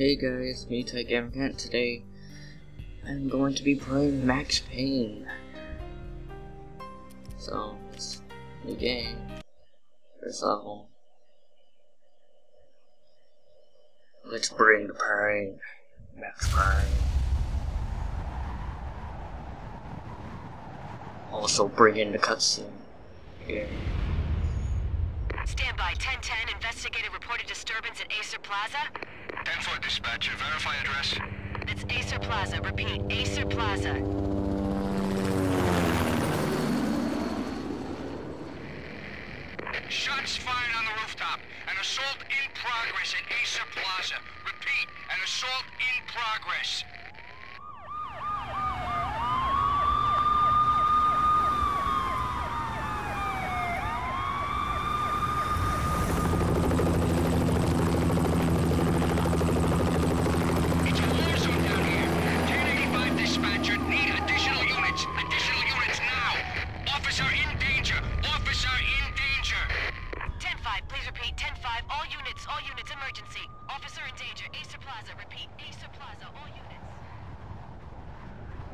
Hey guys, me TechGamerCat. Today I'm going to be playing Max Payne. So it's the game. First level. Let's bring the pain. Max Payne. Also bring in the cutscene. Yeah. Stand by, 1010, investigated reported disturbance at Acer Plaza. 10-4 dispatcher, verify address. It's Acer Plaza, repeat, Acer Plaza. Shots fired on the rooftop. An assault in progress at Acer Plaza. Repeat, an assault in progress.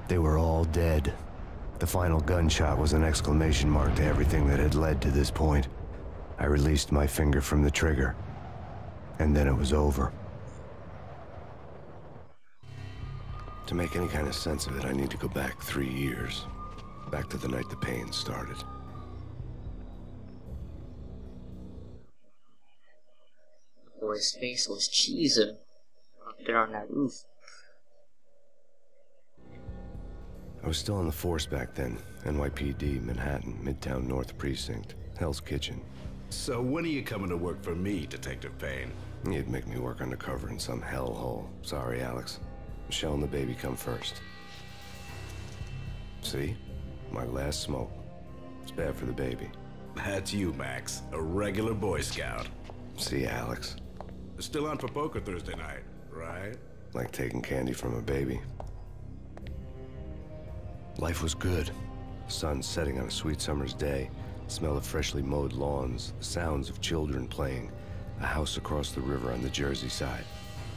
They were all dead. The final gunshot was an exclamation mark to everything that had led to this point. I released my finger from the trigger, and then it was over. To make any kind of sense of it, I need to go back 3 years. Back to the night the pain started. The boy's face was cheesing up there on that roof. I was still on the force back then. NYPD, Manhattan, Midtown North Precinct, Hell's Kitchen. So when are you coming to work for me, Detective Payne? You'd make me work undercover in some hellhole. Sorry, Alex. Michelle and the baby come first. See? My last smoke. It's bad for the baby. That's you, Max. A regular Boy Scout. See, Alex? Still on for poker Thursday night, right? Like taking candy from a baby. Life was good. Sun setting on a sweet summer's day, smell of freshly mowed lawns, the sounds of children playing, a house across the river on the Jersey side,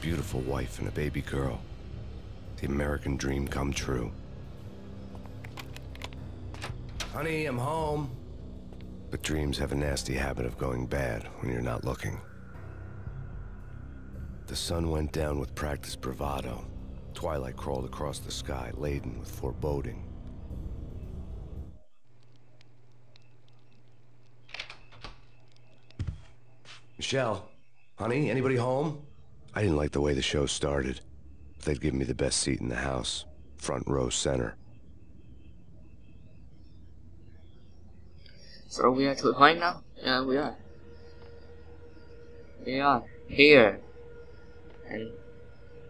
beautiful wife and a baby girl. The American dream come true. Honey, I'm home. But dreams have a nasty habit of going bad when you're not looking. The sun went down with practiced bravado. Twilight crawled across the sky, laden with foreboding. Michelle, honey, anybody home? I didn't like the way the show started, but they'd given me the best seat in the house, front row center. So are we actually playing now? Yeah, we are. We are here. And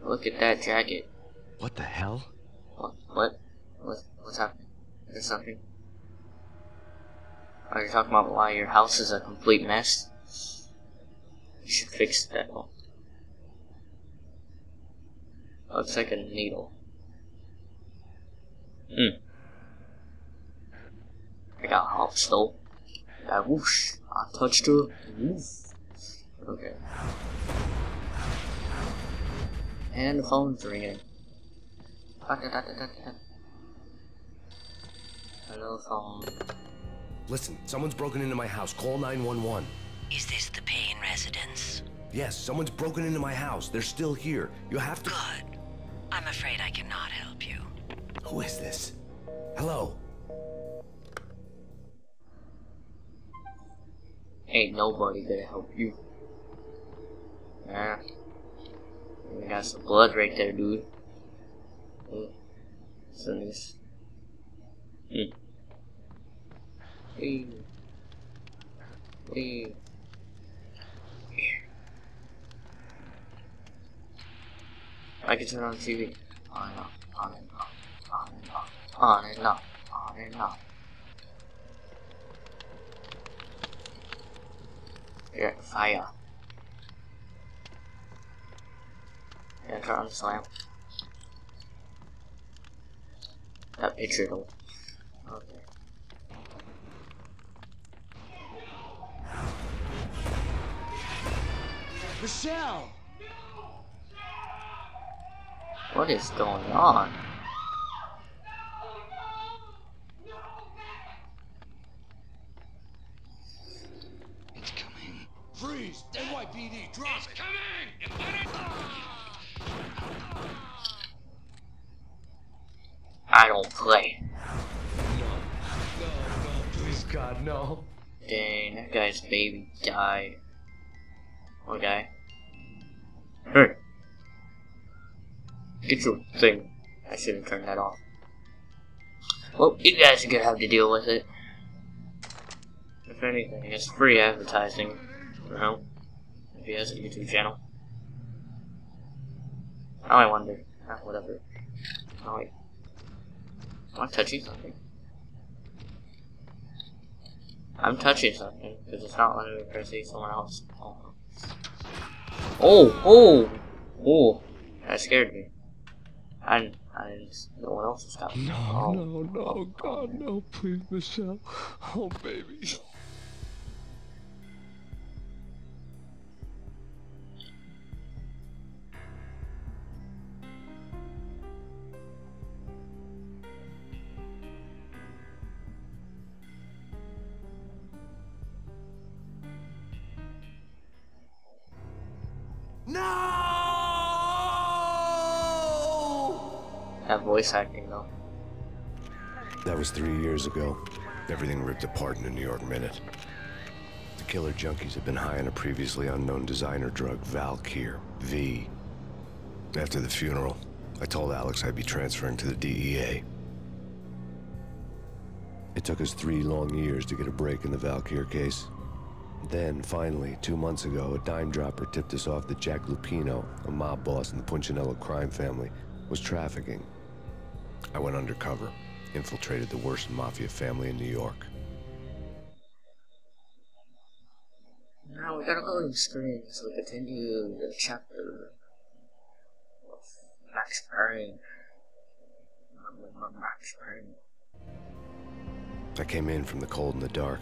look at that jacket. What the hell? What's happening? Is there something? Are you talking about why your house is a complete mess? You should fix that one. Looks like a needle. I got hops though. That whoosh. I touched her. Woof. Okay. And the phone's ringing. Hello, phone. Listen, someone's broken into my house. Call 911. Is this the Payne residence? Yes, someone's broken into my house. They're still here. You have to— Good. I'm afraid I cannot help you. Who is this? Hello? Ain't nobody gonna help you. Nah. We got some blood right there, dude. So nice. I can turn on the TV. On and off, on and off, on and off, on and off, on and off. Yeah, fire. Yeah, turn on this lamp. That picture though. Okay. Michelle! No, What is going on? It's coming. Freeze! NYPD, drop it! It's coming! I don't play. No. Please God, no. Dang, that guy's baby died. Poor guy. Hey! Get your thing. I should have turned that off. Well, you guys are gonna have to deal with it. If anything, it's free advertising. You know? If he has a YouTube channel. Now I wonder. Ah, whatever. Oh, wait. Am I touching something? I'm touching something, because it's not letting me press someone else. Oh. Oh! Oh! Oh! That scared me. I didn't know what else to stop. No, oh. No, no, God, no, please, Michelle. Oh, baby. That voice acting though. That was 3 years ago. Everything ripped apart in a New York minute. The killer junkies had been high on a previously unknown designer drug, Valkyrie V. After the funeral, I told Alex I'd be transferring to the DEA. It took us 3 long years to get a break in the Valkyrie case. Then, finally, 2 months ago, a dime dropper tipped us off that Jack Lupino, a mob boss in the Punchinello crime family, was trafficking. I went undercover, infiltrated the worst mafia family in New York. Now we gotta go to the screen so we continue the chapter of Max Payne. Max Payne. I came in from the cold and the dark.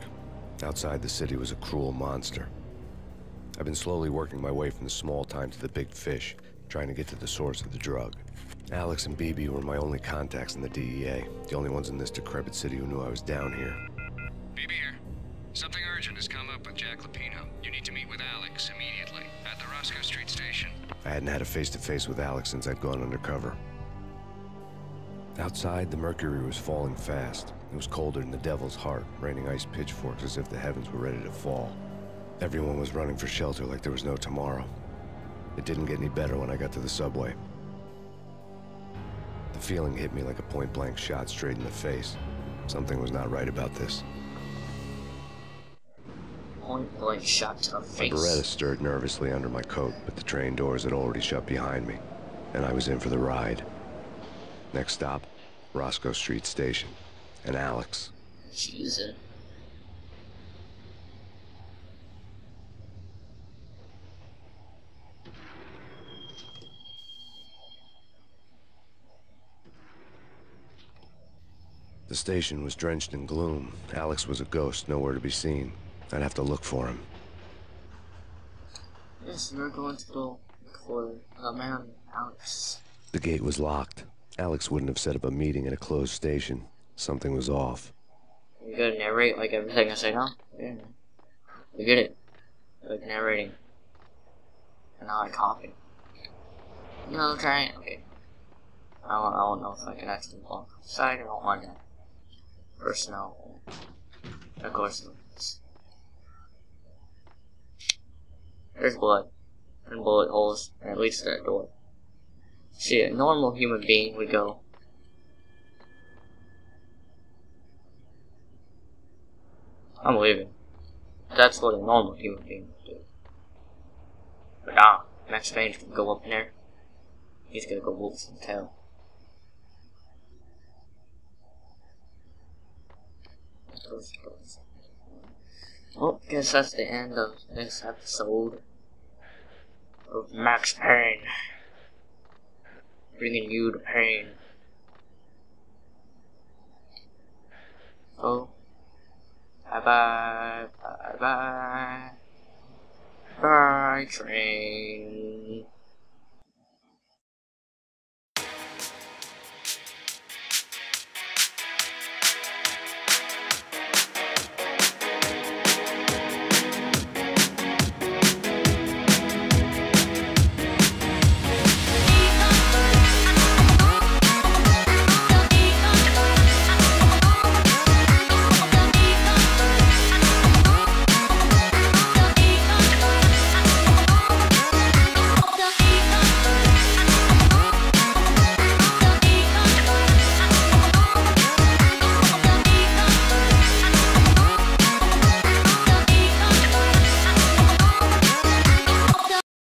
Outside the city was a cruel monster. I've been slowly working my way from the small time to the big fish, trying to get to the source of the drug. Alex and BB were my only contacts in the DEA, the only ones in this decrepit city who knew I was down here. BB here. Something urgent has come up with Jack Lupino. You need to meet with Alex immediately at the Roscoe Street station. I hadn't had a face-to-face with Alex since I'd gone undercover. Outside, the mercury was falling fast. It was colder than the devil's heart, raining ice pitchforks as if the heavens were ready to fall. Everyone was running for shelter like there was no tomorrow. It didn't get any better when I got to the subway. The feeling hit me like a point-blank shot straight in the face. Something was not right about this. Point-blank shot to the face. My Beretta stirred nervously under my coat, but the train doors had already shut behind me, and I was in for the ride. Next stop, Roscoe Street Station, and Alex. Jesus. The station was drenched in gloom. Alex was a ghost, nowhere to be seen. I'd have to look for him. Yes, we're going to go for the man, Alex. The gate was locked. Alex wouldn't have set up a meeting at a closed station. Something was off. You gotta narrate like everything I say, huh? Yeah. We get it. Like narrating. And now I copy. No, try it. Okay. I don't know if I can actually walk outside. I don't want that. Personnel. Of course. There's blood. And bullet holes. And it leads to that door. See, a normal human being would go. I'm leaving. That's what a normal human being would do. But nah, Max Payne's gonna go up in there. He's gonna go wolf some tail. Well, I guess that's the end of this episode of Max Payne. Bringing you to pain. Oh. Bye bye. Bye bye. Bye train.